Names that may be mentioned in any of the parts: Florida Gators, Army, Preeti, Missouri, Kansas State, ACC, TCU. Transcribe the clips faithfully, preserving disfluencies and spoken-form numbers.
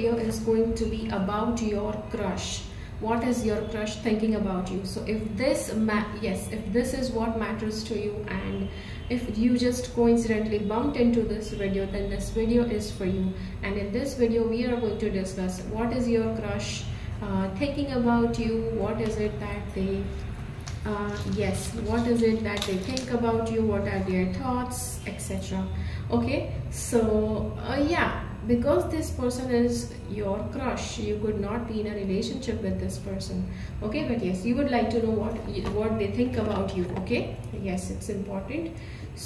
video is going to be about your crush. What is your crush thinking about you? So if this ma yes if this is what matters to you, and if you just coincidentally bumped into this video, then this video is for you. And in this video we are going to discuss what is your crush uh, thinking about you, what is it that they uh, yes what is it that they think about you, what are their thoughts, etc. Okay, so uh, yeah, because this person is your crush, you could not be in a relationship with this person, okay? But yes, you would like to know what what they think about you, okay? Yes, it's important.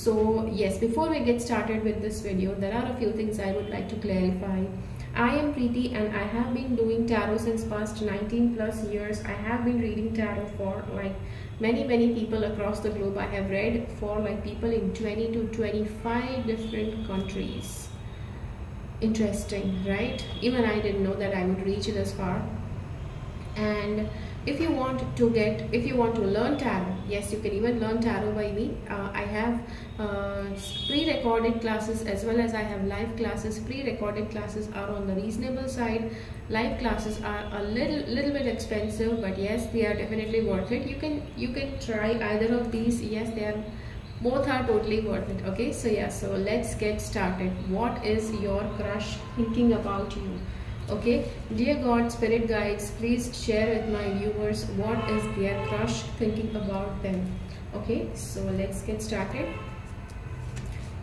So yes, before we get started with this video, there are a few things I would like to clarify. I am Preeti and I have been doing tarot since past nineteen plus years. I have been reading tarot for like many many people across the globe. I have read for like people in twenty to twenty-five different countries. Interesting, right? Even I didn't know that I would reach this far. And if you want to get if you want to learn tarot, yes, you can even learn tarot by me. uh, I have uh, pre-recorded classes as well as I have live classes. Pre-recorded classes are on the reasonable side. Live classes are a little little bit expensive, but yes, they are definitely worth it. You can you can try either of these. Yes, they are both are totally worth it, okay? So yeah, so let's get started. What is your crush thinking about you? Okay, dear God, spirit guides, please share with my viewers what is their crush thinking about them. Okay, so let's get started.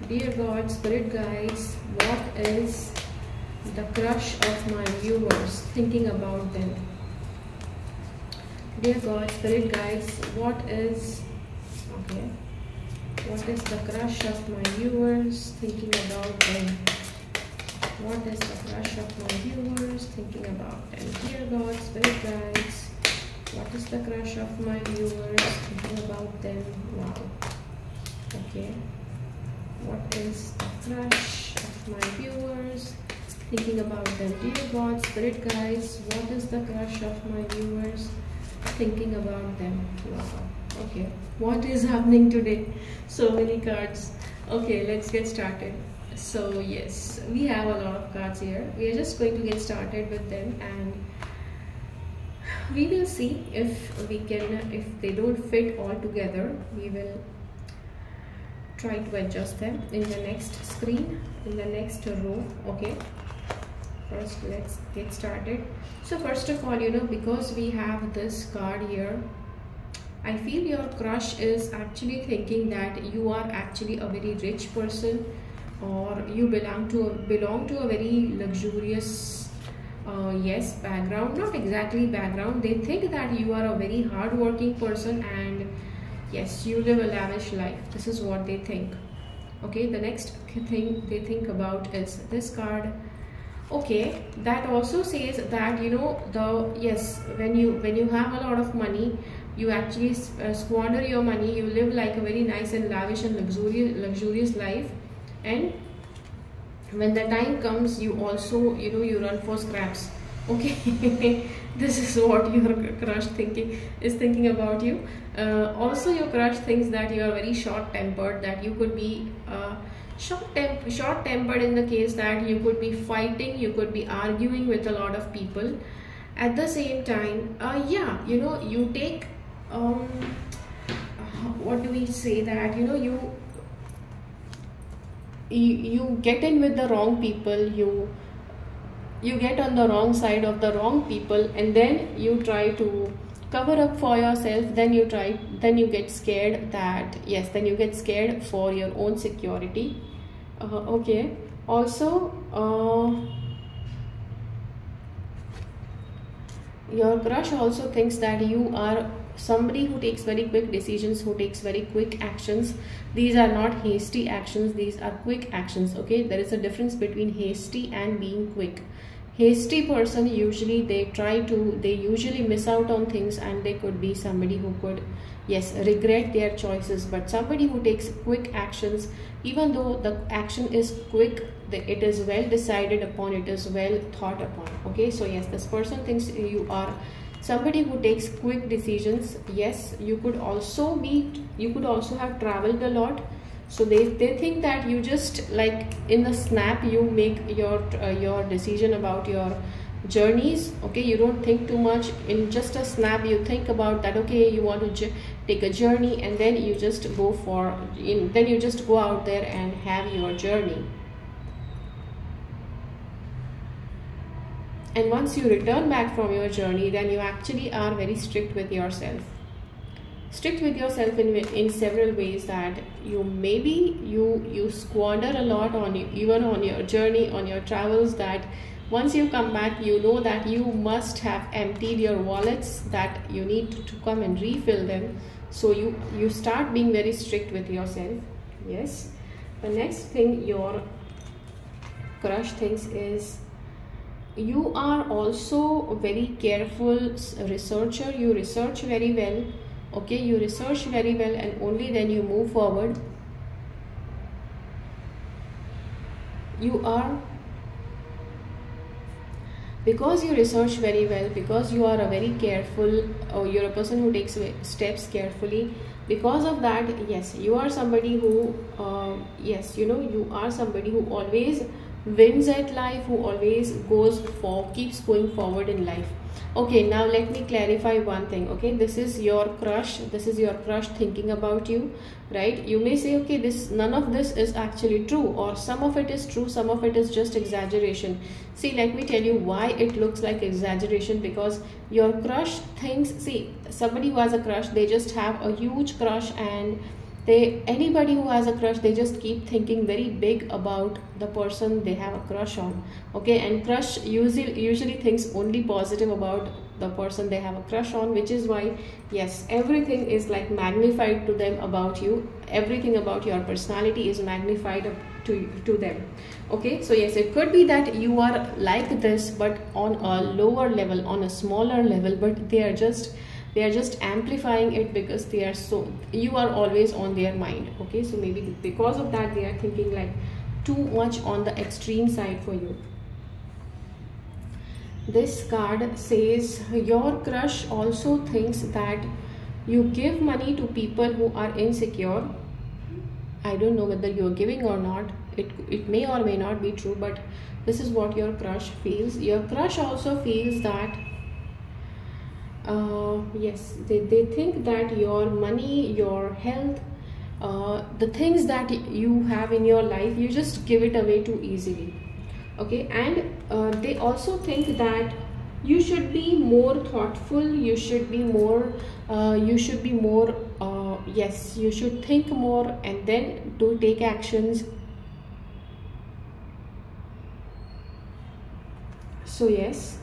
Dear God, spirit guides, what is the crush of my viewers thinking about them? Dear God, spirit guides, what is okay What is the crush of my viewers thinking about them? What is the crush of my viewers thinking about them? Dear God, spirit guides, what is the crush of my viewers thinking about them? Wow. Okay. What is the crush of my viewers thinking about them? Dear God, spirit guides, what is the crush of my viewers thinking about them? Wow. Okay, what is happening today? So many cards. Okay, let's get started. So yes, we have a lot of cards here. We are just going to get started with them, and we will see if we can, if they don't fit all together, we will try to adjust them in the next screen, in the next row. Okay, first let's get started. So first of all, you know, because we have this card here, I feel your crush is actually thinking that you are actually a very rich person, or you belong to a, belong to a very luxurious uh, yes background. Not exactly background, they think that you are a very hard-working person, and yes, you live a lavish life. This is what they think. Okay, the next thing they think about is this card. Okay, that also says that, you know, the yes when you when you have a lot of money, you actually uh, squander your money. You live like a very nice and lavish and luxurious luxurious life, and when the time comes, you also, you know, you run for scraps. Okay, this is what your crush thinking is thinking about you. Uh, also, your crush thinks that you are very short-tempered. That you could be uh, short-tempered. Short-tempered in the case that you could be fighting, you could be arguing with a lot of people. At the same time, uh, yeah, you know, you take. Um, what do we say that, you know, you, you you get in with the wrong people, you you get on the wrong side of the wrong people, and then you try to cover up for yourself. Then you try then you get scared that yes then you get scared for your own security. Uh, okay, also uh, your crush also thinks that you are somebody who takes very quick decisions, who takes very quick actions. These are not hasty actions, these are quick actions. Okay, there is a difference between hasty and being quick. Hasty person, usually they try to they usually miss out on things, and they could be somebody who could yes regret their choices. But somebody who takes quick actions, even though the action is quick, it is well decided upon, it is well thought upon. Okay, so yes, this person thinks you are somebody who takes quick decisions. Yes, you could also be you could also have traveled a lot. So they, they think that you just like in the snap you make your uh, your decision about your journeys. Okay, you don't think too much. In just a snap you think about that, okay, you want to take a journey, and then you just go for in then you just go out there and have your journey. And once you return back from your journey, then you actually are very strict with yourself. Strict with yourself in, in several ways, that you maybe you you squander a lot on even on your journey, on your travels, that once you come back, you know that you must have emptied your wallets, that you need to, to come and refill them. So you, you start being very strict with yourself. Yes. The next thing your crush thinks is, you are also a very careful researcher. You research very well. Okay, you research very well, and only then you move forward. You are, because you research very well, because you are a very careful, or you're a person who takes steps carefully, because of that, yes, you are somebody who, uh, yes, you know, you are somebody who always wins at life, who always goes for, keeps going forward in life. Okay, now let me clarify one thing. Okay, this is your crush, this is your crush thinking about you, right? You may say, okay, this, none of this is actually true, or some of it is true, some of it is just exaggeration. See, let me tell you why it looks like exaggeration, because your crush thinks, see, somebody who has a crush, they just have a huge crush, and they, anybody who has a crush, they just keep thinking very big about the person they have a crush on. Okay, and crush usually usually thinks only positive about the person they have a crush on, which is why, yes, everything is like magnified to them about you. Everything about your personality is magnified up to to them. Okay, so yes, it could be that you are like this, but on a lower level, on a smaller level, but they are just They are just amplifying it, because they are so, you are always on their mind. Okay, so maybe because of that, they are thinking like too much on the extreme side for you. This card says your crush also thinks that you give money to people who are insecure. I don't know whether you are giving or not. It, it may or may not be true, but this is what your crush feels. Your crush also feels that uh yes they, they think that your money, your health, uh the things that you have in your life, you just give it away too easily. Okay, and uh, they also think that you should be more thoughtful, you should be more uh you should be more uh yes you should think more and then do take actions. So yes,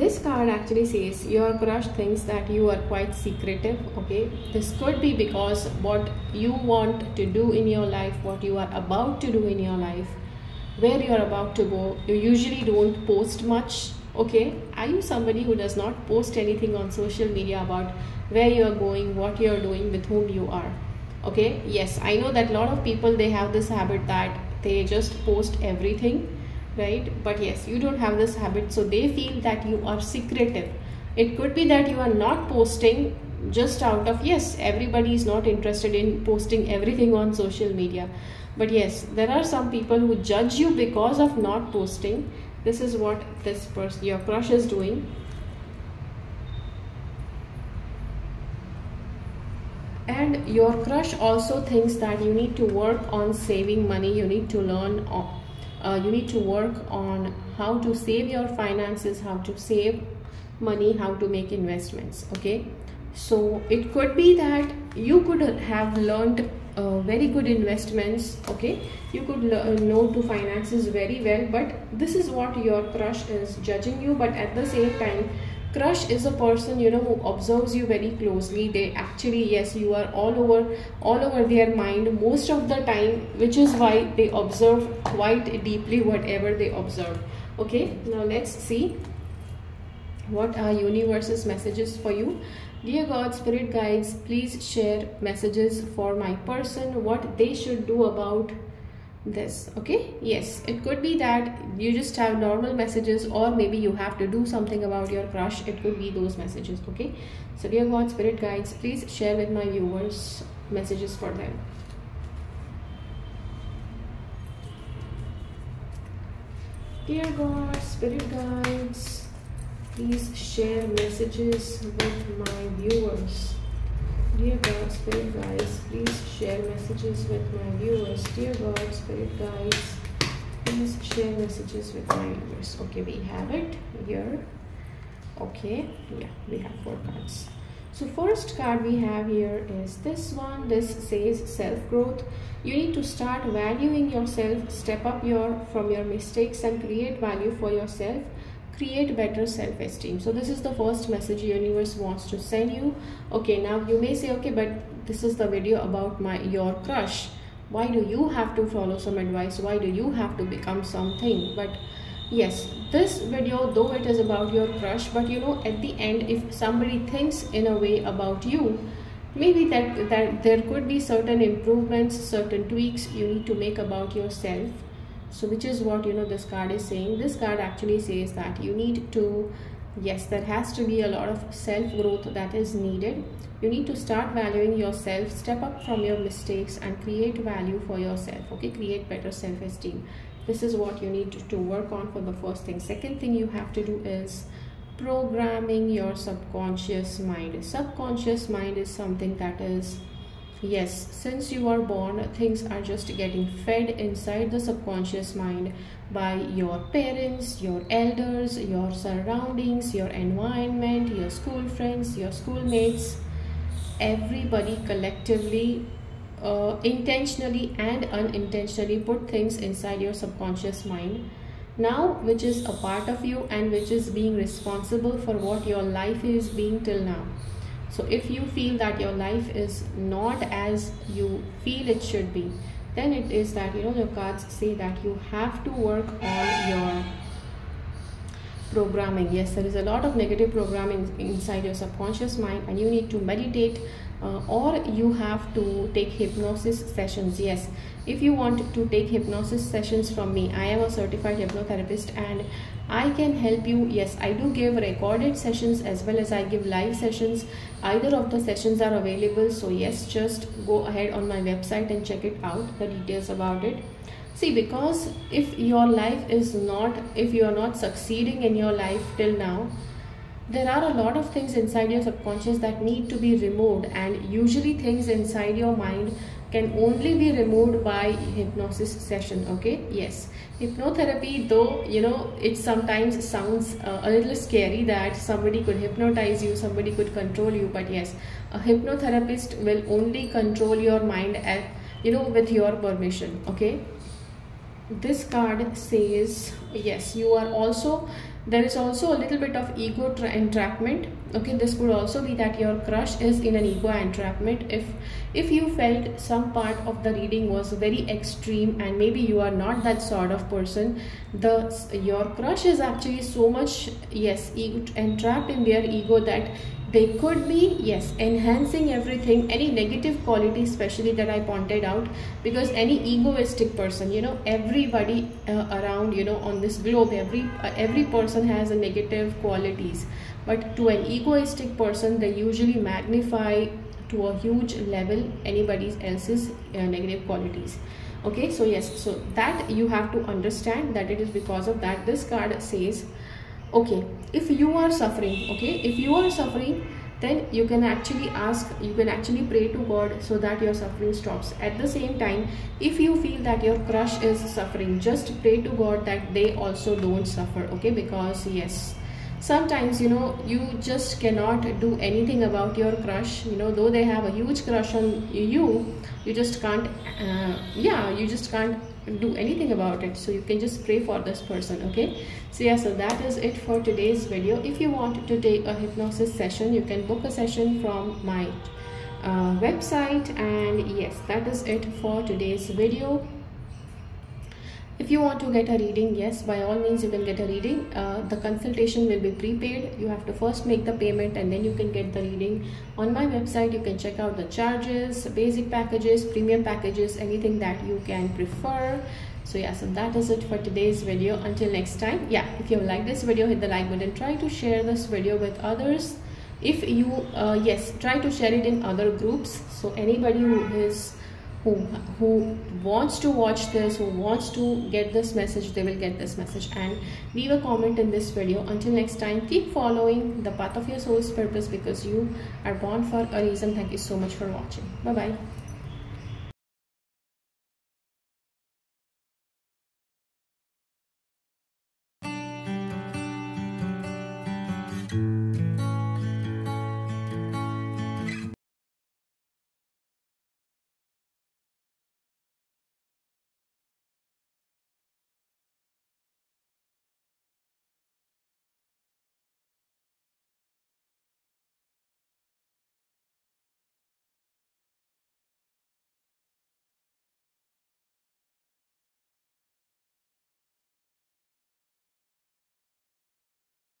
this card actually says your crush thinks that you are quite secretive. Okay, this could be because what you want to do in your life, what you are about to do in your life, where you are about to go, you usually don't post much. Okay, are you somebody who does not post anything on social media about where you are going, what you are doing, with whom you are? Okay, yes, I know that a lot of people, they have this habit that they just post everything, right? But yes, you don't have this habit, so they feel that you are secretive. It could be that you are not posting just out of, yes, everybody is not interested in posting everything on social media, but yes, there are some people who judge you because of not posting. This is what this person, your crush, is doing. And your crush also thinks that you need to work on saving money, you need to learn on Uh, you need to work on how to save your finances, how to save money, how to make investments. Okay, so it could be that you could have learned uh, very good investments. Okay, you could know to finances very well, but this is what your crush is judging you. But at the same time, crush is a person, you know, who observes you very closely. They actually, yes, you are all over all over their mind most of the time, which is why they observe quite deeply whatever they observe. Okay, now let's see what are universe's messages for you. Dear God, spirit guides, please share messages for my person, what they should do about this. Okay, yes, it could be that you just have normal messages, or maybe you have to do something about your crush. It could be those messages. Okay, so dear God, spirit guides, please share with my viewers messages for them. Dear God, Spirit Guides, please share messages with my viewers. Dear God, Spirit Guides, please share messages with my viewers. Dear God, Spirit Guides, please share messages with my viewers. Okay, we have it here. Okay, yeah, we have four cards. So first card we have here is this one. This says self-growth. You need to start valuing yourself, step up your from your mistakes and create value for yourself. Create better self-esteem. So this is the first message universe wants to send you. Okay, now you may say, okay, but this is the video about my your crush. Why do you have to follow some advice? Why do you have to become something? But yes, this video, though it is about your crush, but you know, at the end, if somebody thinks in a way about you, maybe that, that there could be certain improvements, certain tweaks you need to make about yourself. So which is what, you know, this card is saying. This card actually says that you need to, yes, there has to be a lot of self-growth that is needed. You need to start valuing yourself, step up from your mistakes and create value for yourself. Okay, create better self-esteem. This is what you need to, to work on for the first thing. Second thing you have to do is programming your subconscious mind. Subconscious mind is something that is, yes, since you are born, things are just getting fed inside the subconscious mind by your parents, your elders, your surroundings, your environment, your school friends, your schoolmates. Everybody collectively Uh, intentionally and unintentionally put things inside your subconscious mind now, which is a part of you and which is being responsible for what your life is being till now. So if you feel that your life is not as you feel it should be, then it is that, you know, your cards say that you have to work on your programming. Yes, there is a lot of negative programming inside your subconscious mind and you need to meditate. Uh, or you have to take hypnosis sessions. Yes, if you want to take hypnosis sessions from me, I am a certified hypnotherapist and I can help you. Yes, I do give recorded sessions as well as I give live sessions. Either of the sessions are available. So yes, just go ahead on my website and check it out, the details about it. See, because if your life is not, if you are not succeeding in your life till now, there are a lot of things inside your subconscious that need to be removed, and usually things inside your mind can only be removed by hypnosis session. Okay, yes, hypnotherapy, though, you know, it sometimes sounds uh, a little scary that somebody could hypnotize you, somebody could control you, but yes, a hypnotherapist will only control your mind at, you know, with your permission. Okay, this card says, yes, you are also, there is also a little bit of ego entrapment. Okay, this could also be that your crush is in an ego entrapment. If if you felt some part of the reading was very extreme and maybe you are not that sort of person, the your crush is actually so much, yes, ego, entrapped in their ego that they could be, yes, enhancing everything, any negative quality especially that I pointed out, because any egoistic person, you know, everybody uh, around, you know, on this globe, every uh, every person has a negative qualities, but to an egoistic person they usually magnify to a huge level anybody else's uh, negative qualities. Okay, so yes, so that you have to understand that it is because of that. This card says, okay, if you are suffering, okay, if you are suffering, then you can actually ask, you can actually pray to God so that your suffering stops. At the same time, if you feel that your crush is suffering, just pray to God that they also don't suffer. Okay, because yes, sometimes, you know, you just cannot do anything about your crush, you know, though they have a huge crush on you, you just can't, uh, yeah, you just can't do anything about it. So you can just pray for this person. Okay, so yeah, so that is it for today's video. If you want to take a hypnosis session, you can book a session from my uh, website. And yes, that is it for today's video. If you want to get a reading, yes, by all means you can get a reading. Uh, the consultation will be prepaid. You have to first make the payment and then you can get the reading. On my website you can check out the charges, basic packages, premium packages, anything that you can prefer. So yeah, so that is it for today's video. Until next time, yeah, if you like this video, hit the like button, try to share this video with others. If you uh, yes, try to share it in other groups, so anybody who is who who wants to watch this, who wants to get this message, they will get this message. And leave a comment in this video. Until next time, keep following the path of your soul's purpose, because you are born for a reason. Thank you so much for watching. Bye bye.